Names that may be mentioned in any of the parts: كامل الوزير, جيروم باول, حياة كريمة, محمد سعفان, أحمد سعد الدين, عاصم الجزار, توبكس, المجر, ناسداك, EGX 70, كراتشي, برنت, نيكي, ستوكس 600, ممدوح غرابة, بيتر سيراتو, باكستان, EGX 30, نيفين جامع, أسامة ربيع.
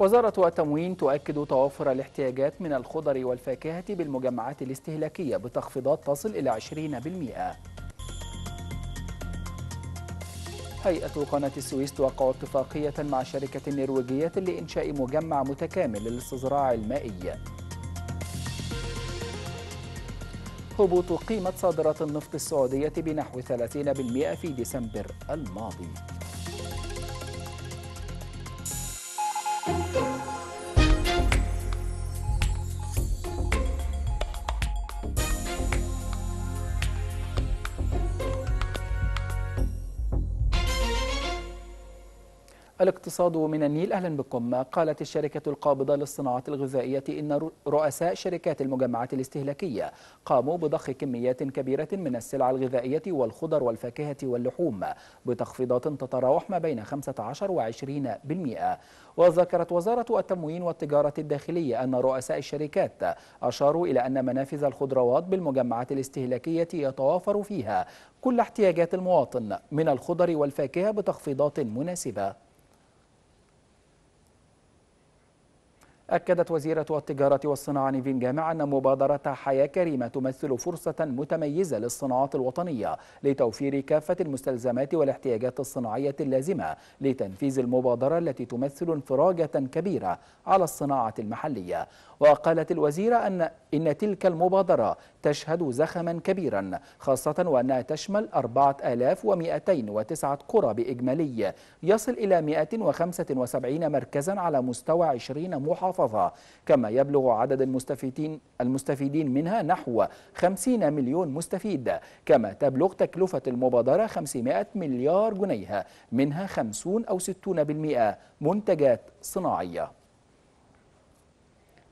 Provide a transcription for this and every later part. وزارة التموين تؤكد توافر الاحتياجات من الخضر والفاكهة بالمجمعات الاستهلاكية بتخفيضات تصل إلى 20%. هيئة قناة السويس توقع اتفاقية مع شركة نرويجية لإنشاء مجمع متكامل للاستزراع المائي. هبوط قيمة صادرات النفط السعودية بنحو 30% في ديسمبر الماضي. الاقتصاد من النيل، أهلا بكم. قالت الشركة القابضة للصناعة الغذائية إن رؤساء شركات المجمعات الاستهلاكية قاموا بضخ كميات كبيرة من السلع الغذائية والخضر والفاكهة واللحوم بتخفيضات تتراوح ما بين 15 و20%. وذكرت وزارة التموين والتجارة الداخلية أن رؤساء الشركات أشاروا إلى أن منافذ الخضروات بالمجمعات الاستهلاكية يتوافر فيها كل احتياجات المواطن من الخضر والفاكهة بتخفيضات مناسبة. أكدت وزيرة التجارة والصناعة نيفين جامع أن مبادرة حياة كريمة تمثل فرصة متميزة للصناعات الوطنية لتوفير كافة المستلزمات والاحتياجات الصناعية اللازمة لتنفيذ المبادرة التي تمثل انفراجة كبيرة على الصناعة المحلية. وقالت الوزيرة إن تلك المبادرة تشهد زخما كبيرا، خاصة وأنها تشمل 4209 قرى بإجمالي يصل إلى 175 مركزا على مستوى 20 محافظة، كما يبلغ عدد المستفيدين منها نحو 50 مليون مستفيد. كما تبلغ تكلفة المبادرة 500 مليار جنيه، منها 50 أو 60% منتجات صناعية.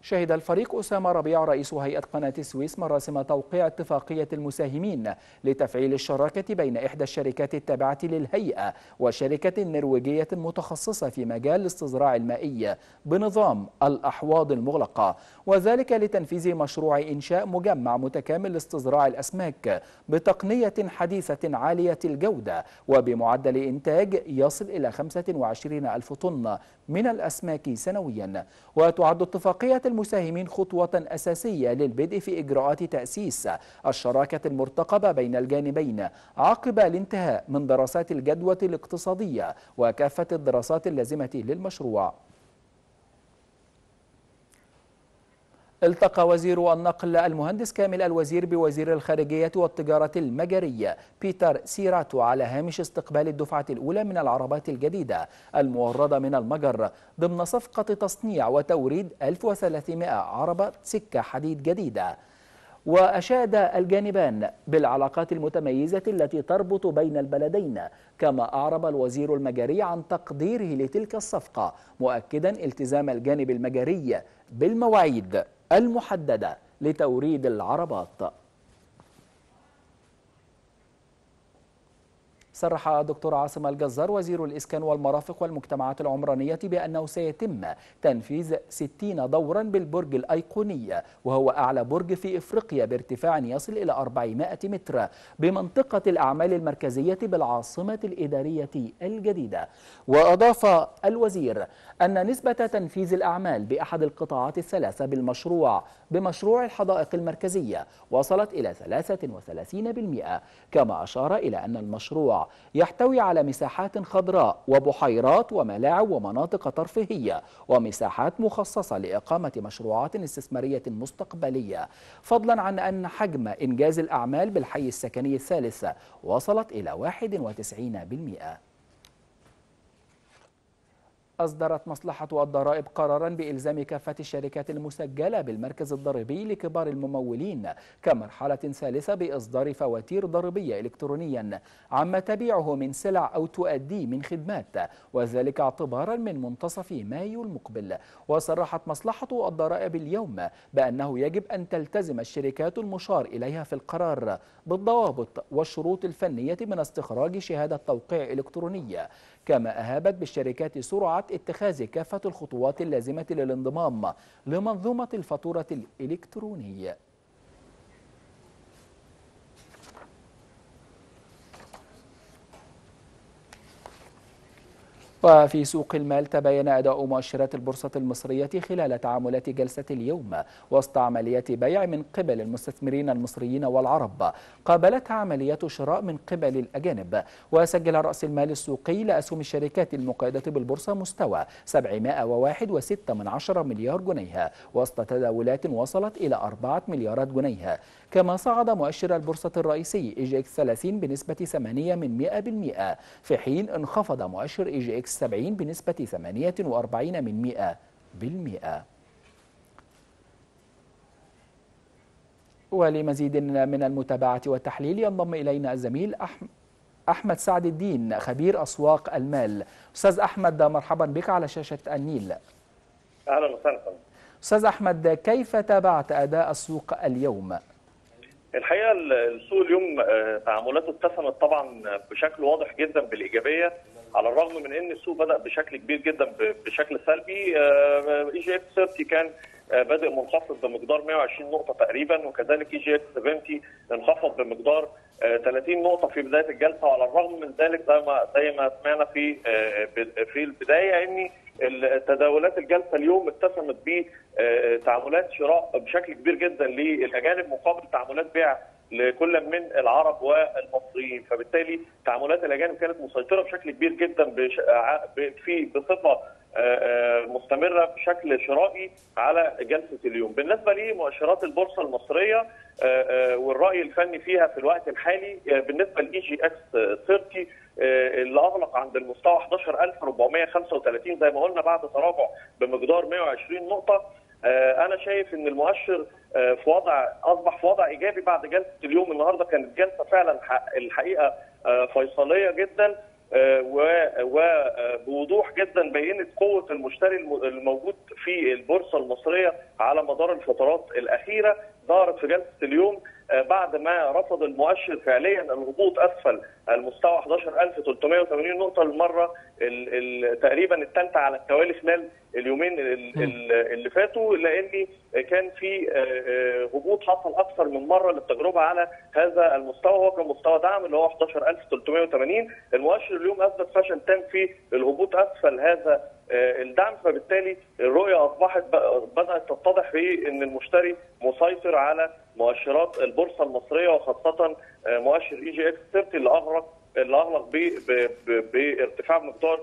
شهد الفريق أسامة ربيع رئيس هيئة قناة السويس مراسم توقيع اتفاقية المساهمين لتفعيل الشراكة بين إحدى الشركات التابعة للهيئة وشركة نرويجية متخصصة في مجال الاستزراع المائي بنظام الأحواض المغلقة، وذلك لتنفيذ مشروع إنشاء مجمع متكامل لاستزراع الأسماك بتقنية حديثة عالية الجودة وبمعدل إنتاج يصل إلى 25,000 طن من الأسماك سنويا. وتعد اتفاقية المساهمين خطوة أساسية للبدء في إجراءات تأسيس الشراكة المرتقبة بين الجانبين عقب الانتهاء من دراسات الجدوى الاقتصادية وكافة الدراسات اللازمة للمشروع. التقى وزير النقل المهندس كامل الوزير بوزير الخارجية والتجارة المجرية بيتر سيراتو على هامش استقبال الدفعة الأولى من العربات الجديدة الموردة من المجر ضمن صفقة تصنيع وتوريد 1300 عربة سكة حديد جديدة. وأشاد الجانبان بالعلاقات المتميزة التي تربط بين البلدين، كما أعرب الوزير المجري عن تقديره لتلك الصفقة مؤكدا التزام الجانب المجري بالمواعيد المحددة لتوريد العربات. صرح الدكتور عاصم الجزار وزير الإسكان والمرافق والمجتمعات العمرانية بأنه سيتم تنفيذ 60 دورا بالبرج الأيقوني، وهو أعلى برج في إفريقيا بارتفاع يصل إلى 400 متر بمنطقة الأعمال المركزية بالعاصمة الإدارية الجديدة. وأضاف الوزير أن نسبة تنفيذ الأعمال بأحد القطاعات الثلاثة بمشروع الحدائق المركزية وصلت إلى 33%، كما أشار إلى أن المشروع يحتوي على مساحات خضراء وبحيرات وملاعب ومناطق ترفيهية ومساحات مخصصة لإقامة مشروعات استثمارية مستقبلية، فضلا عن أن حجم إنجاز الأعمال بالحي السكني الثالث وصلت إلى 91%. أصدرت مصلحة الضرائب قراراً بإلزام كافة الشركات المسجلة بالمركز الضريبي لكبار الممولين كمرحلة ثالثة بإصدار فواتير ضريبية إلكترونياً عما تبيعه من سلع أو تؤدي من خدمات، وذلك اعتباراً من منتصف مايو المقبل. وصرحت مصلحة الضرائب اليوم بأنه يجب أن تلتزم الشركات المشار إليها في القرار بالضوابط والشروط الفنية من استخراج شهادة توقيع إلكترونية، كما أهابت بالشركات سرعة اتخاذ كافة الخطوات اللازمة للانضمام لمنظومة الفاتورة الإلكترونية. وفي سوق المال تبين أداء مؤشرات البورصة المصرية خلال تعاملات جلسة اليوم وسط عمليات بيع من قبل المستثمرين المصريين والعرب، قابلتها عمليات شراء من قبل الأجانب. وسجل رأس المال السوقي لأسهم الشركات المقيدة بالبورصة مستوى 701.6 مليار جنيه وسط تداولات وصلت إلى 4 مليارات جنيه. كما صعد مؤشر البورصة الرئيسي EGX 30 بنسبة 8% في حين انخفض مؤشر EGX 70 بنسبة 48%. ولمزيد من المتابعة والتحليل ينضم إلينا الزميل أحمد سعد الدين خبير أسواق المال. أستاذ أحمد مرحبا بك على شاشة النيل. أهلا وسهلا. أستاذ أحمد، كيف تابعت أداء السوق اليوم؟ الحقيقة السوق اليوم تعاملاته اتسمت طبعا بشكل واضح جدا بالإيجابية، على الرغم من ان السوق بدأ بشكل كبير جدا بشكل سلبي. EGX 30 كان بدأ منخفض بمقدار 120 نقطة تقريبا، وكذلك EGX 70 انخفض بمقدار 30 نقطة في بداية الجلسة. وعلى الرغم من ذلك زي ما سمعنا في البداية ان تداولات الجلسة اليوم اتسمت بتعاملات شراء بشكل كبير جدا للأجانب مقابل تعاملات بيع لكل من العرب والمصريين، فبالتالي تعاملات الأجانب كانت مسيطرة بشكل كبير جدا بصفة مستمرة بشكل شرائي على جلسة اليوم. بالنسبة لمؤشرات البورصة المصرية والرأي الفني فيها في الوقت الحالي، بالنسبة لEGX 30 اللي أغلق عند المستوى 11435 زي ما قلنا بعد تراجع بمقدار 120 نقطة، أنا شايف إن المؤشر أصبح في وضع إيجابي بعد جلسة اليوم. النهارده كانت جلسة فعلا الحقيقة فيصلية جدا، وبوضوح جدا بينت قوة المشتري الموجود في البورصة المصرية على مدار الفترات الأخيرة. ظهرت في جلسة اليوم بعد ما رفض المؤشر فعليا الهبوط اسفل المستوى 11380 نقطة للمرة تقريبا الثالثة على التوالي خلال اليومين اللي فاتوا، لان كان في هبوط حصل اكثر من مرة للتجربة على هذا المستوى، هو كان مستوى دعم اللي هو 11380. المؤشر اليوم اثبت فشل تام في الهبوط اسفل هذا الدعم، فبالتالي الرؤية أصبحت بدأت تتضح في أن المشتري مسيطر على مؤشرات البورصة المصرية، وخاصة مؤشر EGX 30 اللي أغلق بارتفاع مقدار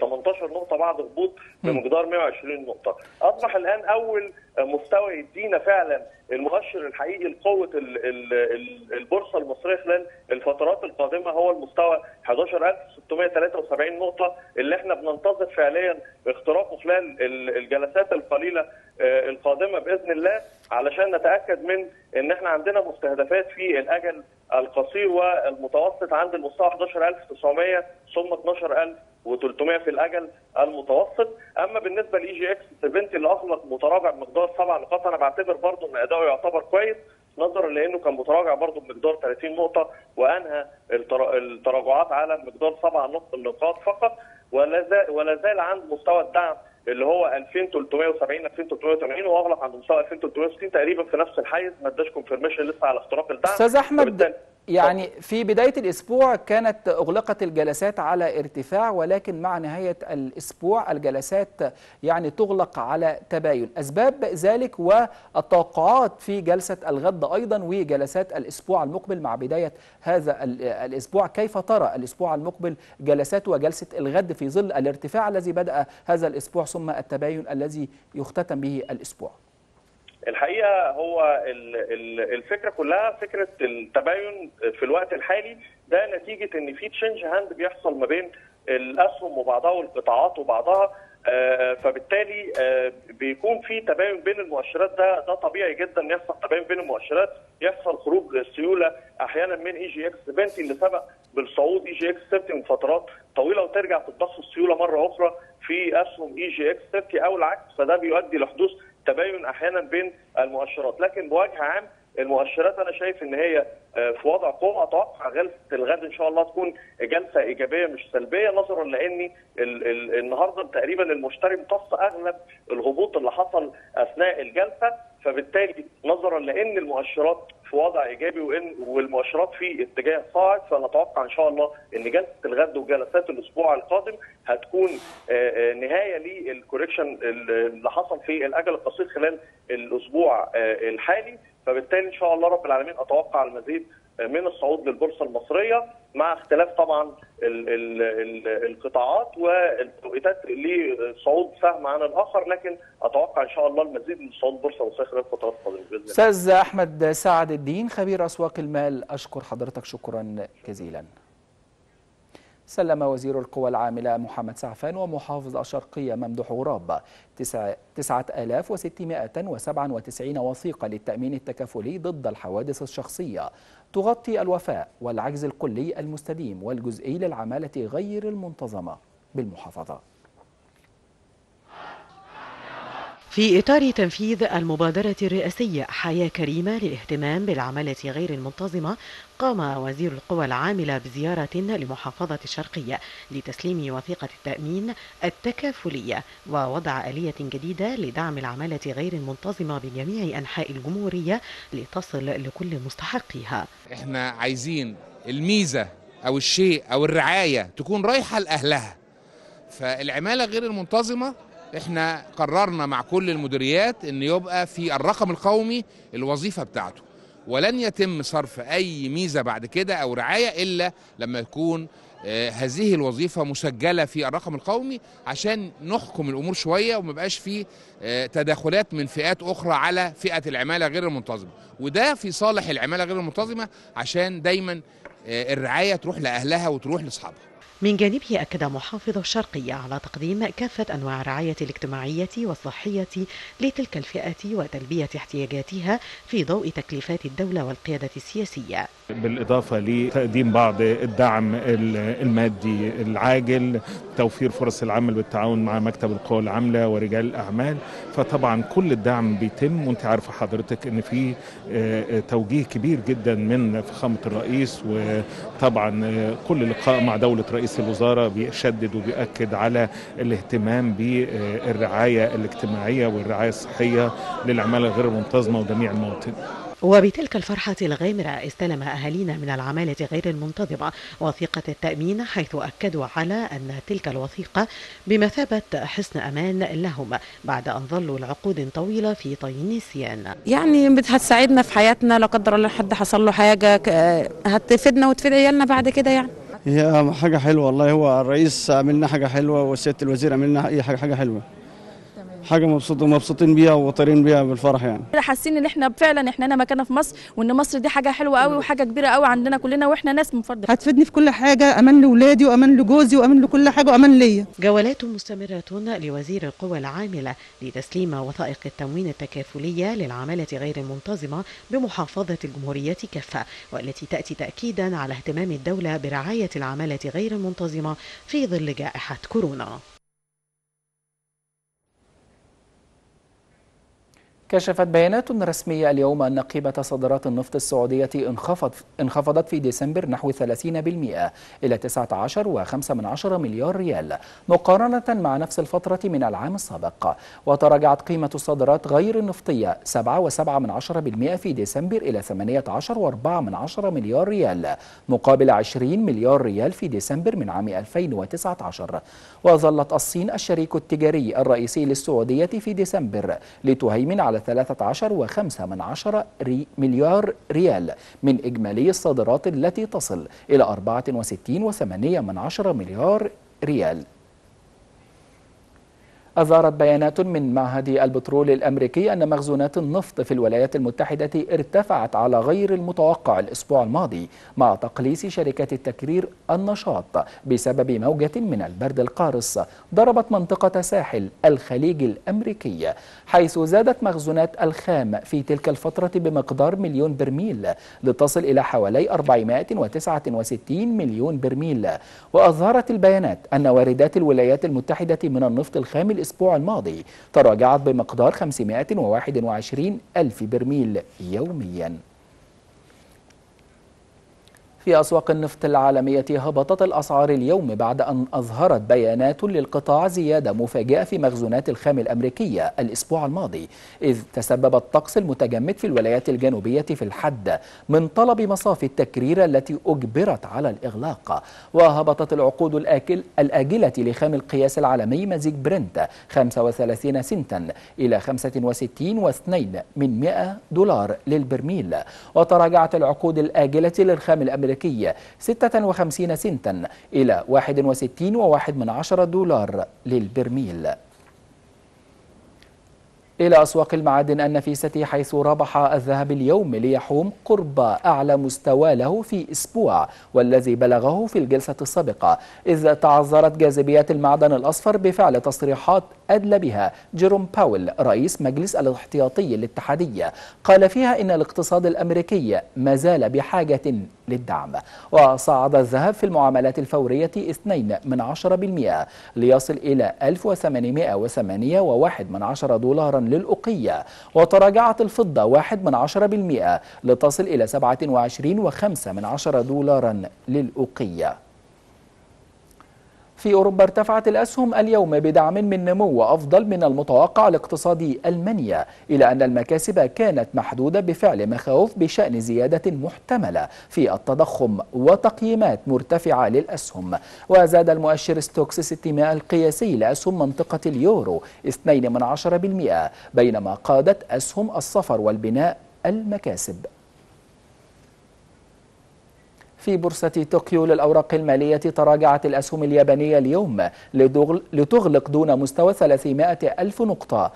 18 نقطة بعد هبوط بمقدار 120 نقطة. أصبح الآن أول مستوى يدينا فعلا المؤشر الحقيقي لقوة البورصة المصرية خلال الفترات القادمة هو المستوى 11673 نقطة اللي احنا بننتظر فعليا اختراقه خلال الجلسات القليلة القادمة بإذن الله، علشان نتأكد من ان احنا عندنا مستهدفات في الأجل القصير والمتوسط عند المستوى 11900 ثم 12300 في الأجل المتوسط. أما بالنسبة لEGX 70 اللي أغلق متراجع بمقدار 7 نقاط، أنا بعتبر برضه إن أداؤه يعتبر كويس نظرا لأنه كان متراجع برضه بمقدار 30 نقطة وأنهى التراجعات على مقدار 7 نقاط فقط، ولا زال عند مستوى الدعم اللي هو 2370 2380 واغلق عند مستوى 2360 تقريبا في نفس الحيز، ما اداش كونفيرميشن لسه على اختراق الدعم. استاذ احمد، يعني في بدايه الاسبوع كانت اغلقت الجلسات على ارتفاع، ولكن مع نهايه الاسبوع الجلسات يعني تغلق على تباين، اسباب ذلك والتوقعات في جلسه الغد ايضا وجلسات الاسبوع المقبل مع بدايه هذا الاسبوع، كيف ترى الاسبوع المقبل جلسات وجلسه الغد في ظل الارتفاع الذي بدأ هذا الاسبوع ثم التباين الذي يختتم به الاسبوع؟ الحقيقة هو الفكرة كلها فكرة التباين في الوقت الحالي ده نتيجة ان في تشينج هاند بيحصل ما بين الاسهم وبعضها والقطاعات وبعضها، فبالتالي بيكون في تباين بين المؤشرات. ده طبيعي جدا يحصل تباين بين المؤشرات، يحصل خروج السيوله احيانا من EGX 70 اللي سبق بالصعود EGX 30 من فترات طويله وترجع تتضخ السيوله مره اخرى في اسهم EGX 30 او العكس، فده بيؤدي لحدوث تباين احيانا بين المؤشرات. لكن بوجه عام المؤشرات انا شايف ان هي في وضع قوة. اتوقع جلسة الغد ان شاء الله تكون جلسة ايجابية مش سلبية، نظرا لان النهارده تقريبا المشتري امتص اغلب الهبوط اللي حصل اثناء الجلسة، فبالتالي نظرا لان المؤشرات في وضع ايجابي والمؤشرات في اتجاه صاعد، فنتوقع ان شاء الله ان جلسه الغد وجلسات الاسبوع القادم هتكون نهايه للكوريكشن اللي حصل في الاجل القصير خلال الاسبوع الحالي، فبالتالي ان شاء الله رب العالمين اتوقع المزيد من الصعود للبورصه المصريه مع اختلاف طبعا القطاعات والتوقيتات لصعود سهم عن الاخر، لكن اتوقع ان شاء الله المزيد من صعود البورصه المصريه خلال الفترات القادمه باذن الله. استاذ احمد سعد الدين خبير اسواق المال، اشكر حضرتك شكرا جزيلا. سلم وزير القوى العامله محمد سعفان ومحافظ الشرقيه ممدوح غرابة 9697 وثيقه للتامين التكافلي ضد الحوادث الشخصيه تغطي الوفاة والعجز الكلي المستديم والجزئي للعمالة غير المنتظمة بالمحافظة. في إطار تنفيذ المبادرة الرئاسية حياة كريمة للاهتمام بالعمالة غير المنتظمة، قام وزير القوى العاملة بزيارة لمحافظة الشرقية لتسليم وثيقة التأمين التكافلية ووضع آلية جديدة لدعم العمالة غير المنتظمة بجميع أنحاء الجمهورية لتصل لكل مستحقيها. احنا عايزين الميزة أو الشيء أو الرعاية تكون رايحة لأهلها، فالعمالة غير المنتظمة احنا قررنا مع كل المديريات ان يبقى في الرقم القومي الوظيفة بتاعته، ولن يتم صرف اي ميزة بعد كده او رعاية الا لما يكون هذه الوظيفة مسجلة في الرقم القومي، عشان نحكم الامور شوية وما يبقاش في تداخلات من فئات اخرى على فئة العمالة غير المنتظمة، وده في صالح العمالة غير المنتظمة عشان دايما الرعاية تروح لاهلها وتروح لاصحابها. من جانبه أكد محافظ الشرقية على تقديم كافة أنواع الرعاية الاجتماعية والصحية لتلك الفئة وتلبية احتياجاتها في ضوء تكليفات الدولة والقيادة السياسية، بالإضافة لتقديم بعض الدعم المادي العاجل، توفير فرص العمل بالتعاون مع مكتب القوى العاملة ورجال الأعمال. فطبعا كل الدعم بيتم، وانت عارفة حضرتك ان في توجيه كبير جدا من فخامة الرئيس، وطبعا كل لقاء مع دولة رئيس الوزراء بيشدد وبيؤكد على الاهتمام بالرعاية الاجتماعية والرعاية الصحية للعمالة غير المنتظمة وجميع المواطنين. وبتلك الفرحة الغامرة استلم أهالينا من العمالة غير المنتظمة وثيقة التأمين، حيث أكدوا على أن تلك الوثيقة بمثابة حصن أمان لهم بعد أن ظلوا العقود طويلة في طين النسيان. يعني هتساعدنا في حياتنا، لا قدر الله حد حصل له حاجة هتفيدنا وتفيد عيالنا بعد كده. يعني هي حاجة حلوة والله، هو الرئيس عمل لنا حاجة حلوة وسيادة الوزير عمل لنا أي حاجة حلوة، حاجه مبسوطين بيها وطارين بيها بالفرح. يعني حاسين ان احنا فعلا احنا مكاننا في مصر، وان مصر دي حاجه حلوه قوي وحاجه كبيره قوي عندنا كلنا، واحنا ناس منفرده. هتفيدني في كل حاجه، امان لاولادي وامان لجوزي وامان لكل حاجه وامان ليا. جولات مستمره لوزير القوى العامله لتسليم وثائق التموين التكافليه للعماله غير المنتظمه بمحافظه الجمهوريه كافه، والتي تاتي تاكيدا على اهتمام الدوله برعايه العماله غير المنتظمه في ظل جائحه كورونا. كشفت بيانات رسمية اليوم أن قيمة صادرات النفط السعودية انخفضت في ديسمبر نحو 30% إلى 19.5 مليار ريال مقارنة مع نفس الفترة من العام السابق، وتراجعت قيمة الصادرات غير النفطية 7.7% في ديسمبر إلى 18.4 مليار ريال مقابل 20 مليار ريال في ديسمبر من عام 2019. وظلت الصين الشريك التجاري الرئيسي للسعودية في ديسمبر لتهيمن على 13.5 مليار ريال من إجمالي الصادرات التي تصل إلى 64.8 مليار ريال. أظهرت بيانات من معهد البترول الأمريكي أن مخزونات النفط في الولايات المتحدة ارتفعت على غير المتوقع الأسبوع الماضي مع تقليص شركات التكرير النشاط بسبب موجة من البرد القارس ضربت منطقة ساحل الخليج الأمريكي، حيث زادت مخزونات الخام في تلك الفترة بمقدار مليون برميل لتصل إلى حوالي 469 مليون برميل. وأظهرت البيانات أن واردات الولايات المتحدة من النفط الخام الأسبوع الماضي تراجعت بمقدار 521 ألف برميل يومياً. في أسواق النفط العالمية هبطت الأسعار اليوم بعد أن أظهرت بيانات للقطاع زيادة مفاجئة في مخزونات الخام الأمريكية الأسبوع الماضي، إذ تسبب الطقس المتجمد في الولايات الجنوبية في الحد من طلب مصافي التكرير التي أجبرت على الإغلاق. وهبطت العقود الآجلة لخام القياس العالمي مزيج برنت 35 سنتا إلى 65.2 دولار للبرميل، وتراجعت العقود الآجلة للخام الأمريكي 56 سنتا إلى 61.1 دولار للبرميل. إلى أسواق المعادن النفيسة، حيث ربح الذهب اليوم ليحوم قرب أعلى مستوى له في أسبوع والذي بلغه في الجلسة السابقة، إذ تعذرت جاذبيات المعدن الأصفر بفعل تصريحات أدلى بها جيروم باول رئيس مجلس الاحتياطي الاتحادية، قال فيها إن الاقتصاد الأمريكي ما زال بحاجة للدعم. وصعد الذهب في المعاملات الفورية 0.2% ليصل إلى 1808.1 دولارا للأوقية، وتراجعت الفضة 0.1% لتصل إلى 27.5 دولارا للأوقية. في أوروبا، ارتفعت الأسهم اليوم بدعم من نمو أفضل من المتوقع لاقتصاد ألمانيا، إلى أن المكاسب كانت محدودة بفعل مخاوف بشأن زيادة محتملة في التضخم وتقييمات مرتفعة للأسهم. وزاد المؤشر ستوكس 600 القياسي لأسهم منطقة اليورو 0.2%، بينما قادت أسهم السفر والبناء المكاسب. في بورصة طوكيو للأوراق المالية، تراجعت الأسهم اليابانية اليوم لتغلق دون مستوى 300 ألف نقطة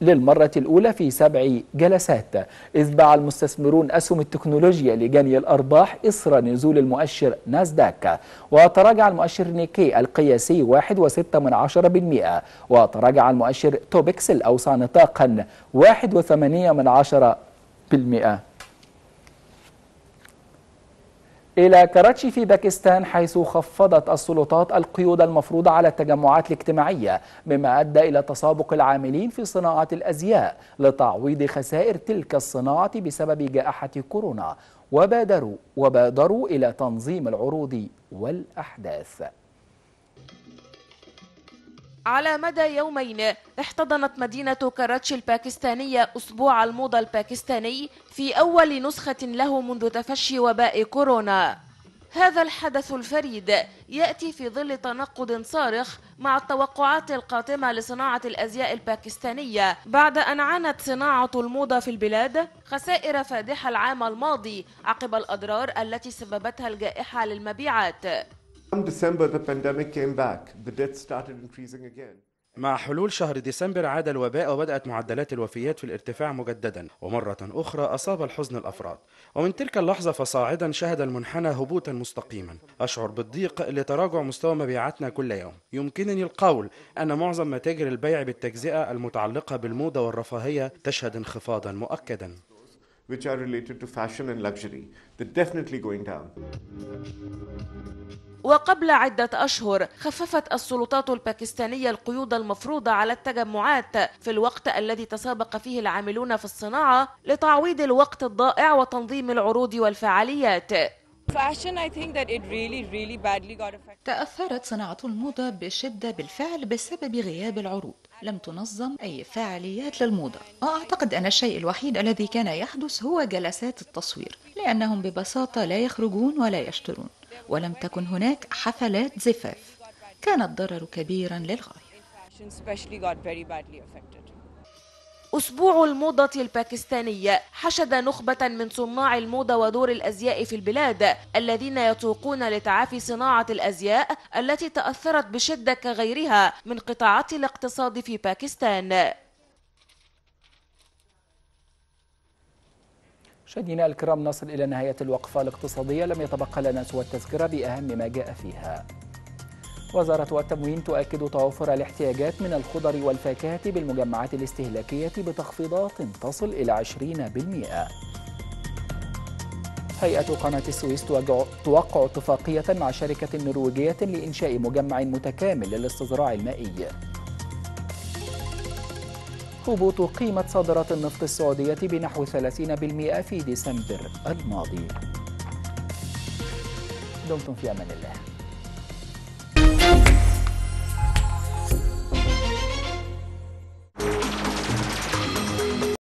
للمرة الأولى في 7 جلسات، إذ باع المستثمرون أسهم التكنولوجيا لجني الأرباح إثر نزول المؤشر ناسداك. وتراجع المؤشر نيكي القياسي 1.6%، وتراجع المؤشر توبكس الأوسع نطاقا 1.8%. إلى كراتشي في باكستان، حيث خفضت السلطات القيود المفروضة على التجمعات الاجتماعية، مما أدى إلى تسابق العاملين في صناعة الأزياء لتعويض خسائر تلك الصناعة بسبب جائحة كورونا، وبادروا إلى تنظيم العروض والأحداث. على مدى يومين احتضنت مدينة كراتشي الباكستانية أسبوع الموضة الباكستاني في أول نسخة له منذ تفشي وباء كورونا. هذا الحدث الفريد يأتي في ظل تناقض صارخ مع التوقعات القاتمة لصناعة الأزياء الباكستانية، بعد أن عانت صناعة الموضة في البلاد خسائر فادحة العام الماضي عقب الأضرار التي سببتها الجائحة للمبيعات. مع حلول شهر ديسمبر عاد الوباء وبدأت معدلات الوفيات في الارتفاع مجددا، ومرة أخرى أصاب الحزن الأفراد. ومن تلك اللحظة فصاعدا شهد المنحنى هبوطا مستقيما. أشعر بالضيق لتراجع مستوى مبيعاتنا كل يوم. يمكنني القول أن معظم متاجر البيع بالتجزئة المتعلقة بالموضة والرفاهية تشهد انخفاضا مؤكدا. which are related to fashion and luxury. They're definitely going down. وقبل عدة أشهر خففت السلطات الباكستانية القيود المفروضة على التجمعات في الوقت الذي تسابق فيه العاملون في الصناعة لتعويض الوقت الضائع وتنظيم العروض والفعاليات. تأثرت صناعة الموضة بشدة بالفعل بسبب غياب العروض. لم تنظم أي فعاليات للموضة، وأعتقد أن الشيء الوحيد الذي كان يحدث هو جلسات التصوير، لأنهم ببساطة لا يخرجون ولا يشترون، ولم تكن هناك حفلات زفاف. كان الضرر كبيرا للغاية. أسبوع الموضة الباكستانية حشد نخبة من صناع الموضة ودور الأزياء في البلاد، الذين يتوقون لتعافي صناعة الأزياء التي تأثرت بشدة كغيرها من قطاعات الاقتصاد في باكستان. مشاهدينا الكرام، نصل إلى نهاية الوقفة الاقتصادية. لم يتبقى لنا سوى التذكرة بأهم ما جاء فيها. وزارة التموين تؤكد توفر الاحتياجات من الخضر والفاكهة بالمجمعات الاستهلاكية بتخفيضات تصل إلى 20%. هيئة قناة السويس توقع اتفاقية مع شركة نرويجية لإنشاء مجمع متكامل للاستصدار المائي. هبوط قيمة صادرات النفط السعودية بنحو 30% في ديسمبر الماضي. دمتم في أمان الله.